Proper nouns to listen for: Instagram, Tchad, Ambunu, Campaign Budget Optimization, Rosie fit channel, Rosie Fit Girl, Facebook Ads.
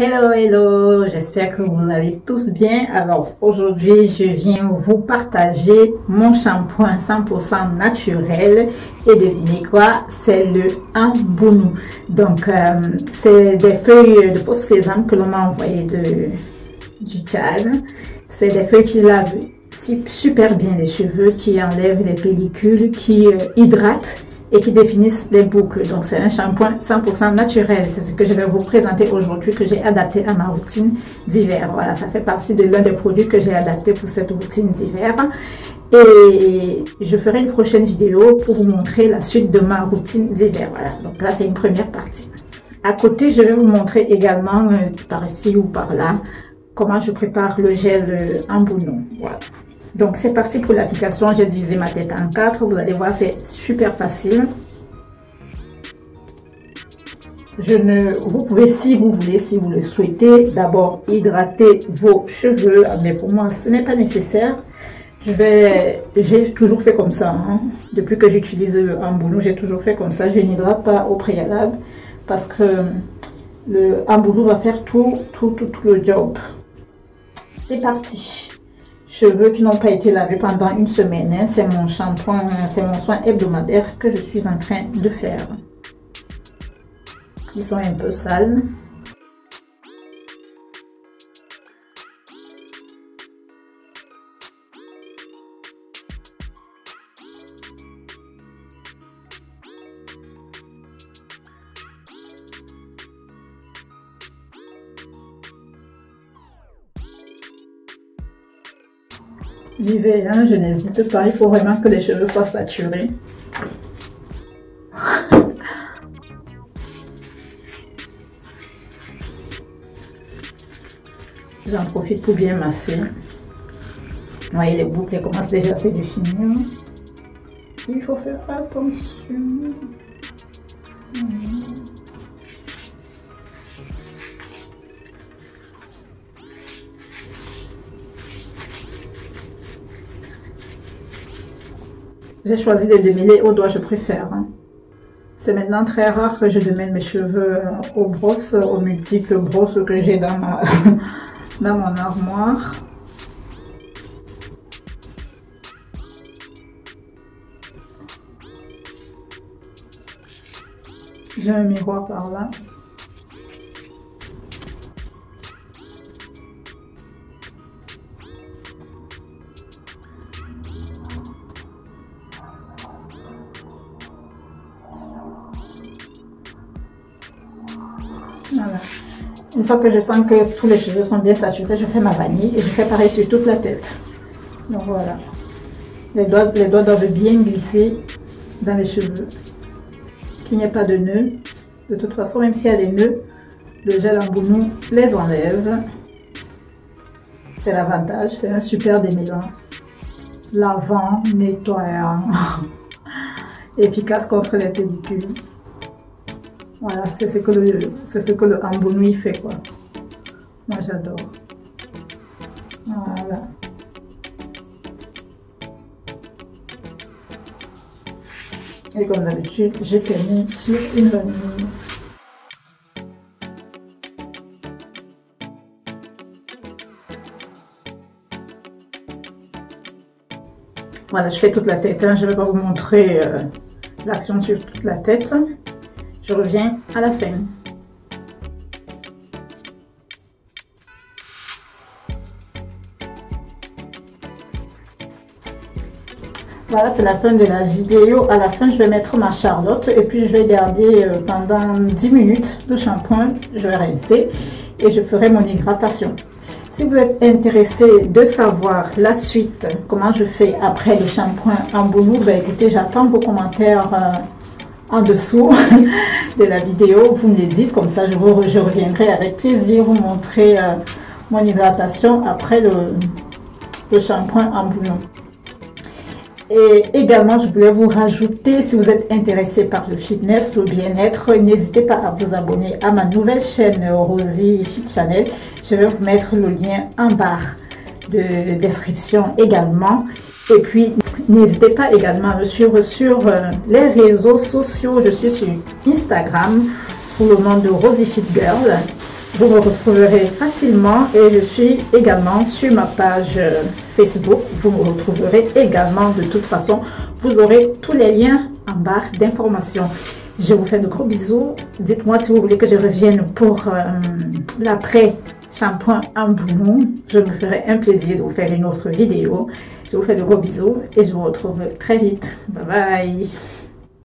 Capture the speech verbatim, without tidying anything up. Hello, hello, j'espère que vous allez tous bien. Alors aujourd'hui, je viens vous partager mon shampoing cent pour cent naturel et devinez quoi, c'est le Ambunu. Donc, euh, c'est des feuilles de post-sésame que l'on m'a envoyé de, du Tchad. C'est des feuilles qui lavent super bien les cheveux, qui enlèvent les pellicules, qui euh, hydratent et qui définissent des boucles. Donc c'est un shampoing cent pour cent naturel, c'est ce que je vais vous présenter aujourd'hui, que j'ai adapté à ma routine d'hiver. Voilà, ça fait partie de l'un des produits que j'ai adapté pour cette routine d'hiver, et je ferai une prochaine vidéo pour vous montrer la suite de ma routine d'hiver. Voilà, donc là c'est une première partie. À côté, je vais vous montrer également euh, par ici ou par là comment je prépare le gel euh, Ambunu. Voilà. Donc c'est parti pour l'application. J'ai divisé ma tête en quatre. Vous allez voir, c'est super facile. Je ne, vous pouvez, si vous voulez, si vous le souhaitez, d'abord hydrater vos cheveux. Mais pour moi, ce n'est pas nécessaire. Je vais, j'ai toujours fait comme ça. Hein. Depuis que j'utilise le Ambunu, j'ai toujours fait comme ça. Je n'hydrate pas au préalable parce que le Ambunu va faire tout, tout, tout, tout le job. C'est parti. Cheveux qui n'ont pas été lavés pendant une semaine, hein. C'est mon shampoing, c'est mon soin hebdomadaire que je suis en train de faire. Ils sont un peu sales. J'y vais, hein, je n'hésite pas, il faut vraiment que les cheveux soient saturés. J'en profite pour bien masser. Vous voyez, les boucles commencent déjà à se définir. Il faut faire attention. J'ai choisi de démêler au doigt, je préfère. C'est maintenant très rare que je démêle mes cheveux aux brosses, aux multiples brosses que j'ai dans, ma dans mon armoire. J'ai un miroir par là. Voilà. Une fois que je sens que tous les cheveux sont bien saturés, je fais ma vanille et je fais pareil sur toute la tête. Donc voilà. Les doigts, les doigts doivent bien glisser dans les cheveux. Qu'il n'y ait pas de nœuds. De toute façon, même s'il y a des nœuds, le gel Ambunu les enlève. C'est l'avantage, c'est un super démêlant. Lavant, nettoyant, efficace contre les pellicules. Voilà, c'est ce que le, c'est ce que le Ambunu fait, quoi. Moi, j'adore. Voilà. Et comme d'habitude, j'ai terminé sur une vanille. Voilà, je fais toute la tête. Hein. Je ne vais pas vous montrer euh, l'action sur toute la tête. Je reviens à la fin. Voilà, c'est la fin de la vidéo. À la fin, je vais mettre ma charlotte et puis je vais garder pendant dix minutes le shampoing. Je vais rincer et je ferai mon hydratation. Si vous êtes intéressé de savoir la suite, comment je fais après le shampoing Ambunu, ben écoutez, j'attends vos commentaires euh, en dessous de la vidéo. Vous me les dites, comme ça je, vous, je reviendrai avec plaisir vous montrer euh, mon hydratation après le, le shampoing Ambunu. Et également, je voulais vous rajouter, si vous êtes intéressé par le fitness, le bien-être, n'hésitez pas à vous abonner à ma nouvelle chaîne Rosie Fit Channel. Je vais vous mettre le lien en barre de description également. Et puis, n'hésitez pas également à me suivre sur euh, les réseaux sociaux. Je suis sur Instagram sous le nom de Rosie Fit Girl. vous me retrouverez facilement et je suis également sur ma page Facebook. Vous me retrouverez également de toute façon. Vous aurez tous les liens en barre d'informations. Je vous fais de gros bisous. Dites-moi si vous voulez que je revienne pour euh, l'après shampoing Ambunu. Je me ferai un plaisir de vous faire une autre vidéo. Je vous fais de gros bisous et je vous retrouve très vite. Bye bye.